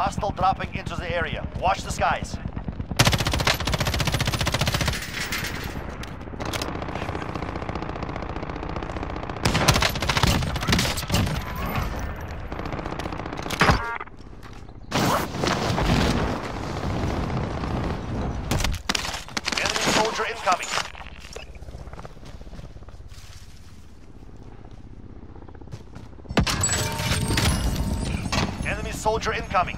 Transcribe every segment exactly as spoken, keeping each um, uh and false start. Hostile dropping into the area. Watch the skies. Soldier incoming. Enemy soldier incoming.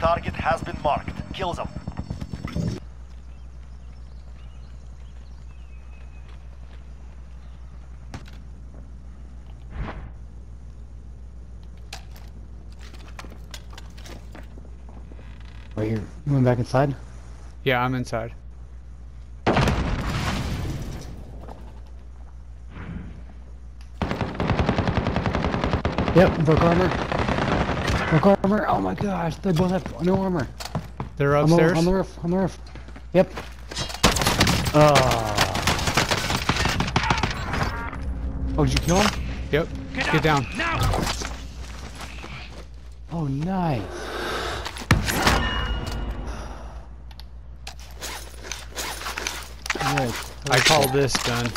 Target has been marked. Kill them. Right here. You went back inside? Yeah, I'm inside. Yep, broke armor. Broke armor? Oh my gosh, they both have no armor. They're upstairs? On the, on the roof, on the roof. Yep. Uh. Oh, did you kill him? Yep. Get, Get down. down. Now. Oh, nice. Nice. I call this done.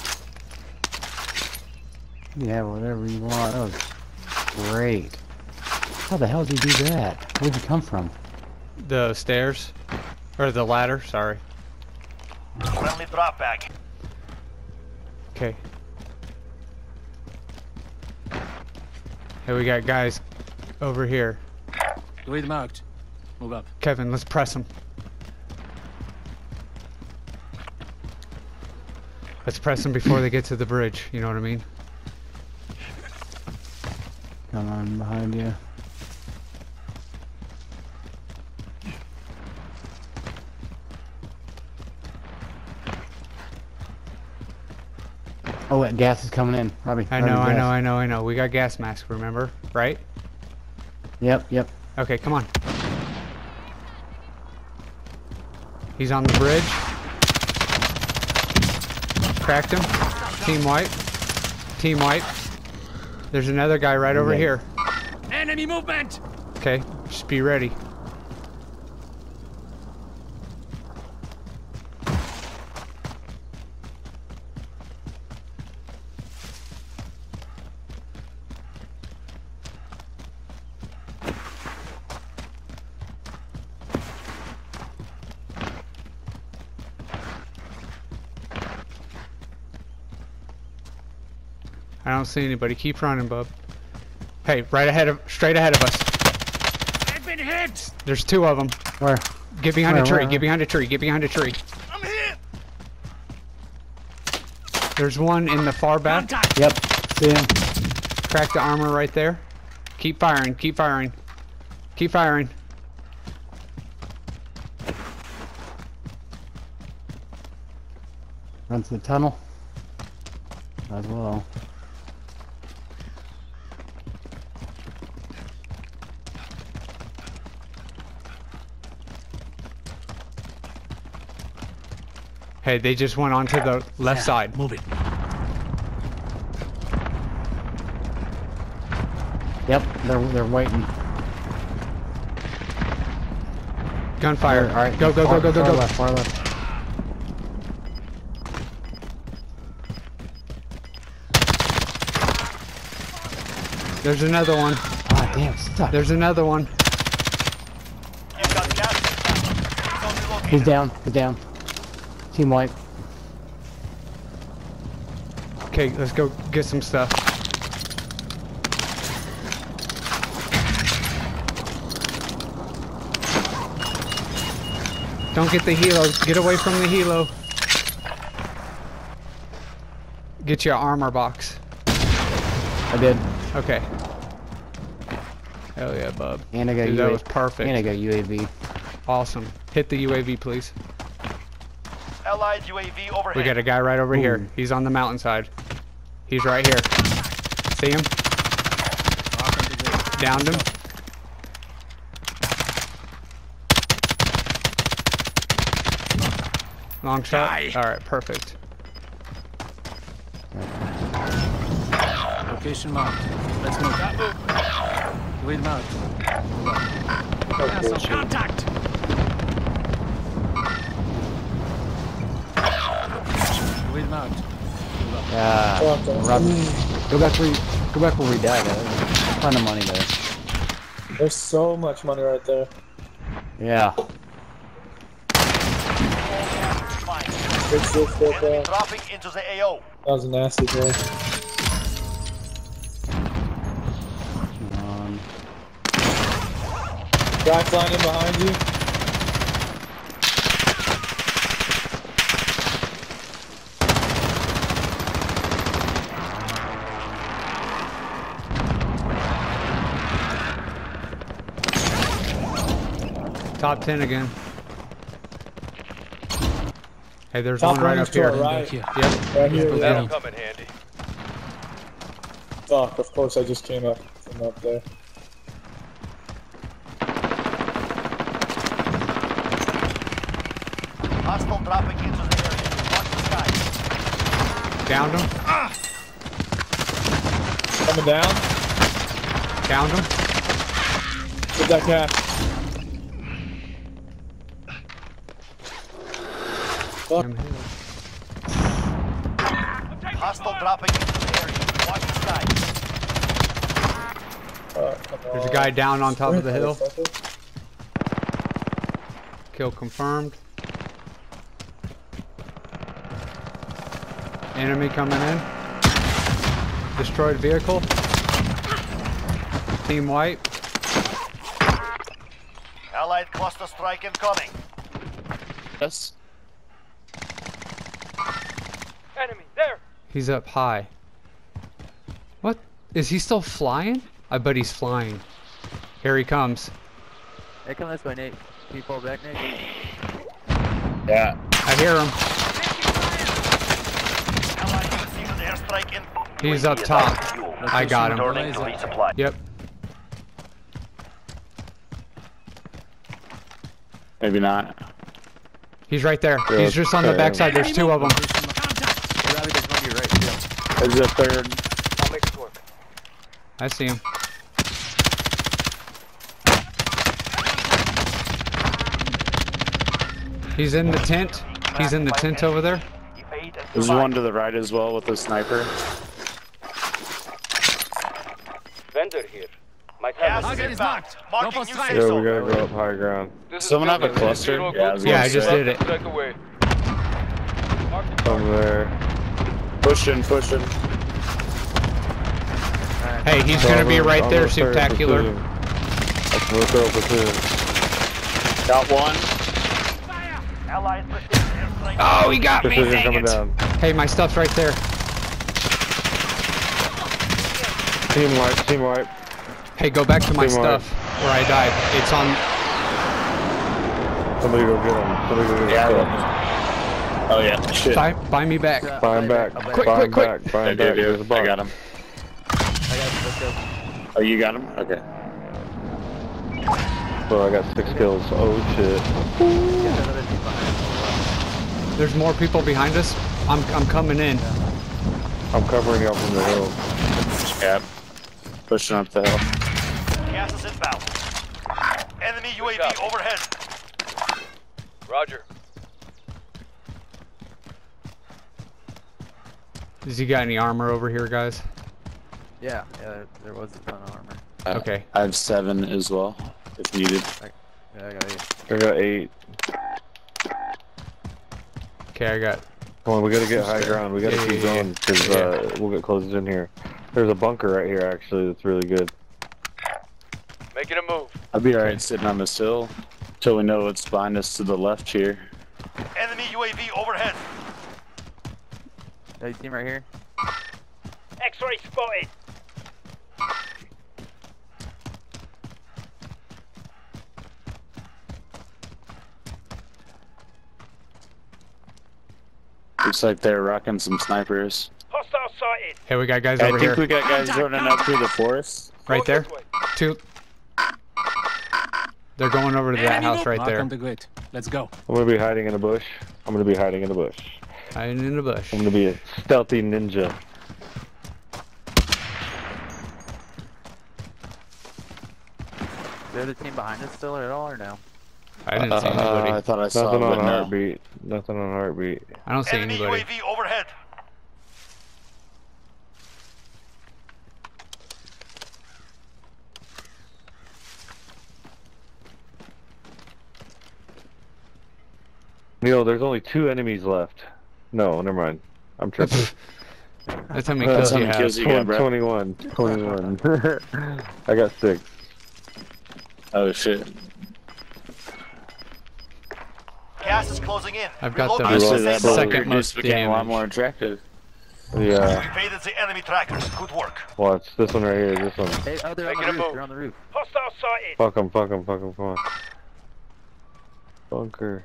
Yeah, whatever you want. That was great. How the hell did you do that? Where'd you come from? The stairs. Or the ladder, sorry. Friendly drop bag. Okay. Hey, we got guys over here. The way they're marked. Move up. Kevin, let's press them. Let's press them before they get to the bridge, you know what I mean? Come on, behind you. Oh, that gas is coming in, Robbie. I know, I know, I know, I know. We got gas masks, remember? Right? Yep, yep. Okay, come on. He's on the bridge. Cracked him. Team wipe. Team wipe. There's another guy right over here. Enemy movement! Okay, just be ready. I don't see anybody. Keep running, bub. Hey, right ahead of, straight ahead of us. I've been hit. There's two of them. Where? Get behind where, a tree. Where? Get behind a tree. Get behind a tree. I'm hit. There's one in the far back. Yep. See him. Crack the armor right there. Keep firing. Keep firing. Keep firing. Run to the tunnel. As well. Hey, they just went onto the left side. Move it. Yep, they're they're waiting. Gunfire! All right, go go go go go go. Left, far left. There's another one. Ah, damn, stuck. There's another one. You've got gas. He's down. He's down. Team wipe. Okay, let's go get some stuff. Don't get the helo. Get away from the helo. Get your armor box. I did. Okay. Hell yeah, bub. And I got Dude, U A V. That was perfect. And I got U A V. Awesome. Hit the U A V, please. Allied U A V overhead. We got a guy right over Ooh. here. He's on the mountainside. He's right here. See him? Downed him. Long shot. Alright, perfect. Location marked. Let's move. We'll mount. Oh, contact! We'll mount. Yeah. Rob, go back where we, go back where we died. There's a ton of money there. There's so much money right there. Yeah. Good stuff right there. Dropping into the A O. That was a nasty play. Guy flying in behind you. Top ten again. Hey, there's Top one right up here. Right. Yep. Right here. Yeah. That'll come in handy. Fuck, of course I just came up from up there. Hostile dropping into the area. Watch the sky. Downed him. Ah! Coming down. Downed him. Get that cat. Hostile dropping into the area. Watch the sky. Uh, There's a guy down on top of the hill. Kill confirmed. Enemy coming in. Destroyed vehicle. Team wipe. Allied cluster strike incoming. Yes. Enemy there. He's up high. What? Is he still flying? I bet he's flying. Here he comes. Hey, come this way, Nate. Can you pull back, Nate? Yeah. I hear him. He's up top. I got him. Yep. Maybe not. He's right there. Good. He's just on the backside. There's two of them. There's a third. I see him. He's in the tent. He's in the tent over there. There's one to the right as well with a sniper. Vendor here. My target is marked. Marking you safe zone. Yeah, we gotta go up high ground. Someone have a cluster? Yeah, I, yeah, I just did it. Over there. Pushing, pushing. Hey, he's gonna be right there, spectacular. Let's look over two. Got one. Allies. Oh, he got me, dang it. Down. Hey, my stuff's right there. Team wipe, team wipe. Hey, go back to my team stuff wipe. Where I died. It's on... Somebody go get him. Somebody go get him. Yeah, oh, yeah. Shit. Buy, buy me back. Yeah, buy him back. Quick, buy him quick, quick. Buy him back. Buy him back. I got him. I got him. Oh, you got him? Okay. Well, I got six kills. Oh, shit. Ooh. There's more people behind us. I'm I'm coming in. I'm covering up from the hill. Yeah. Pushing up the hill. Gas is inbound. Enemy U A V overhead. Roger. Does he got any armor over here, guys? Yeah, yeah, there was a ton of armor. Uh, okay. I have seven as well, if needed. I, yeah, I got eight. I got eight. Okay, I got. Come on, we gotta get high ground. We gotta yeah, keep going because yeah, yeah. uh, we'll get closed in here. There's a bunker right here, actually. That's really good. Making a move. I'll be alright sitting on this hill till we know what's behind us to the left here. Enemy U A V overhead. That team right here. X-ray spotted. Looks like they're rocking some snipers. Hostile sighted. Hey, we got guys over here. I think we got guys running up through the forest. Right there. Two. They're going over to that house right there. Let's go. I'm gonna be hiding in a bush. I'm gonna be hiding in a bush. Hiding in a bush. I'm gonna be a stealthy ninja. Is there the team behind us still at all or no? I didn't uh, see anybody. I thought I saw nothing on heartbeat. Nothing on heartbeat. I don't see anybody. Enemy U A V overhead. Neil, there's only two enemies left. No, never mind. I'm tripping. That's how many kills you have. twenty-one. twenty-one. I got six. Oh shit. Gas is closing in. I've got the second most damage. Became a lot more attractive. Yeah. We evaded the enemy trackers. Good work. Watch this one right here. This one. Hey, oh, they're on the roof. They're on the roof. Hostile sighted. Fuck them. Fuck them. Fuck them. Come on. Bunker.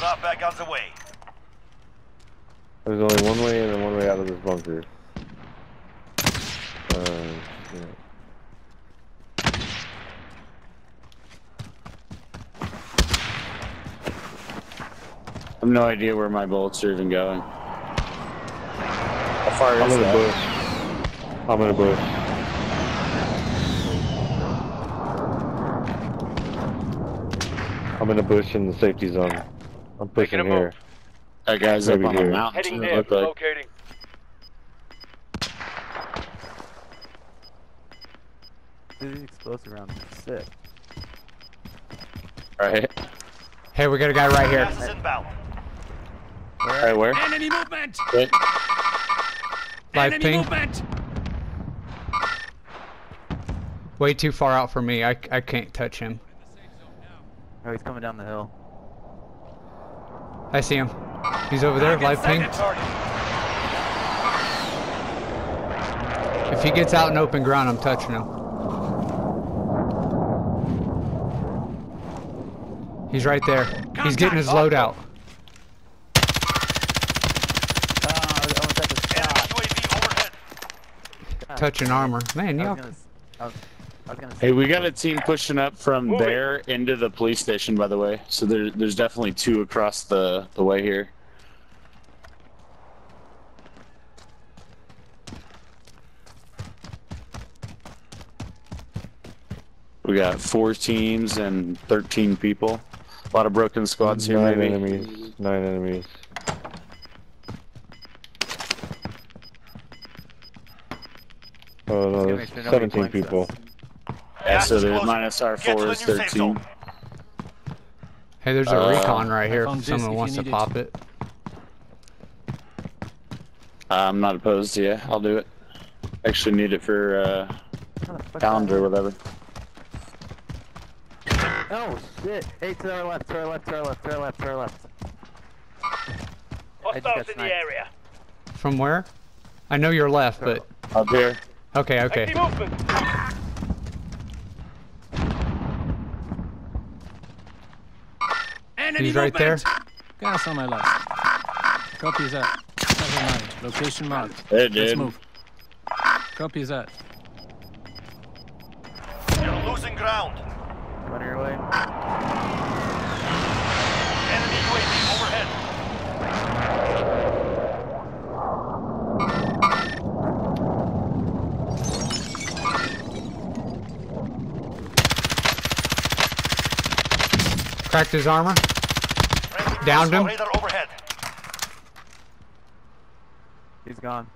Drop back on the way. There's only one way in and one way out of this bunker. Uh, yeah. I have no idea where my bullets are even going. How far is that? I'm in a bush. I'm in a bush. I'm in a bush in the safety zone. I'm pushing here. That guy's up on the mountain. Heading there, locating. Dude, these explosive rounds are sick. Alright. Hey, we got a guy right here. Alright, where? Enemy movement! Wait. Live enemy ping. Movement. Way too far out for me. I, I can't touch him. Oh, he's coming down the hill. I see him. He's over there. Live ping. If he gets out in open ground, I'm touching him. He's right there. He's getting his loadout. Touching armor. Man, y'all. Hey, we got a team pushing up from there into the police station, by the way. So there, there's definitely two across the, the way here. We got four teams and thirteen people. A lot of broken squads here, maybe. Nine enemies. Nine enemies. Oh no, there's seventeen people. Yeah, so there's minus R four is thirteen. Hey, there's a uh, recon right here if someone wants to pop it. I'm not opposed, yeah, I'll do it. Actually need it for uh, calendar or whatever. Oh shit, hey, to our left, to our left, to our left, to our left, to our left. Hostiles in the area. From where? I know you're left, but... Up here. Okay, okay. He's right there. Gas on my left. Copy that. Never mind. Location marked. Hey, dude. Let's move. Copy that. You're losing ground. Run your way. Enemy U A V overhead. Cracked his armor. Downed him. He's gone.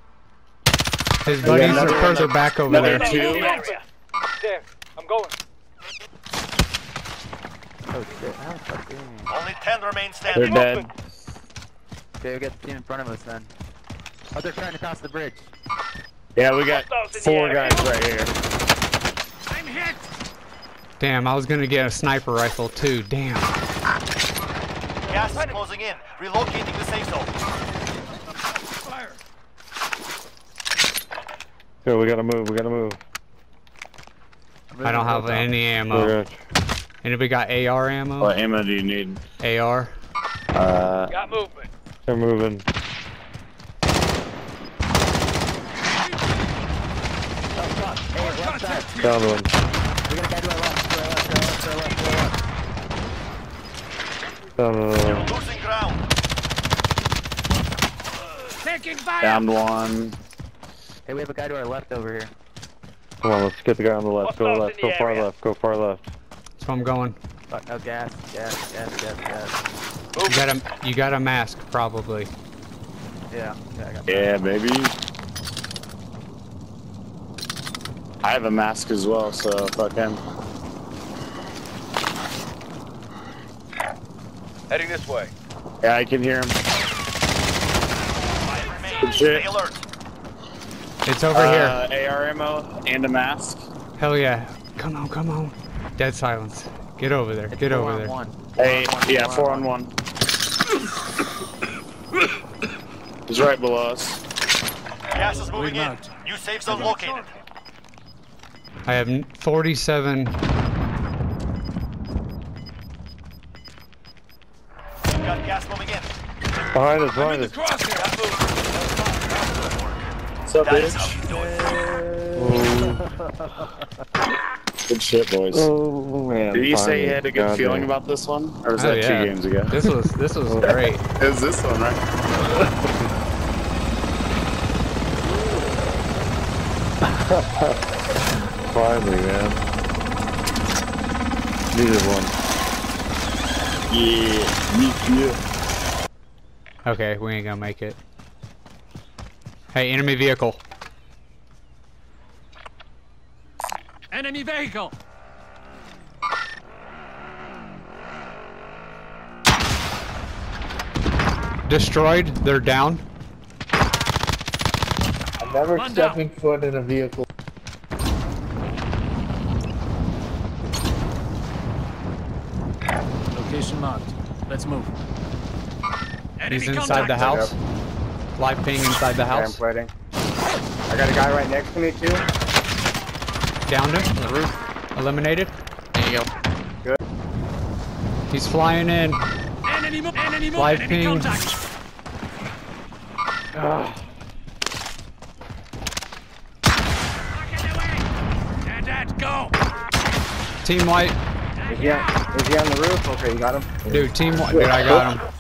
His buddies are further back over there. There. I'm going. Oh shit. Only ten remain standing. They're dead. Okay, we got the team in front of us then. Oh, they're trying to cross the bridge. Yeah, we got four guys right here. I'm hit! Damn, I was gonna get a sniper rifle too. Damn. Gas is closing in. Relocating the safe zone. Fire. Yo, we gotta move. We gotta move. I don't have any ammo. Anybody got A R ammo? What ammo do you need? A R. Uh. Got movement. They're moving. Down one. We got a guy to our left, to our left, to our left, to our left. Down one. Losing ground. Taking fire. Down one. Hey, we have a guy to our left over here. Come on, let's get the guy on the left. Go left. Go far left. Go far left. That's where I'm going. Fuck no gas, gas, gas, gas, gas. You got a, you got a mask probably. Yeah. Yeah, I got yeah baby. I have a mask as well, so fuck him. Heading this way. Yeah, I can hear him. Good shit. Stay alert. It's over uh, here. A R ammo and a mask. Hell yeah! Come on, come on. Dead silence. Get over there. It's Get over on there. One. Four hey, on one, yeah, four, four on, on one. one. He's right below us. Gas is moving in. New safe zone located. I have forty-seven. Got gas moving in. Behind us, behind us. What's up, bitch? Good shit, boys. Oh, man, did you say you had a good God, feeling man. about this one, or was oh, that yeah. two games ago? This was this was great. It was this one, right? Finally, man. Needed one. Yeah, me too. Okay, we ain't gonna make it. Hey, enemy vehicle. Enemy vehicle! Destroyed, they're down. I'm never One stepping down. foot in a vehicle. Marked. Let's move. Enemy He's inside contact. the house. Yep. Live ping inside the house. Okay, I'm waiting. I got a guy right next to me too. Downed him on the roof. Eliminated. There you go. Good. He's flying in. Enemy move. Enemy move. Live enemy ping. Contact. Ugh. Dead, dead, go. Team white. Is he, on, is he on the roof? Okay, you got him. Dude, team one. Dude, I got him.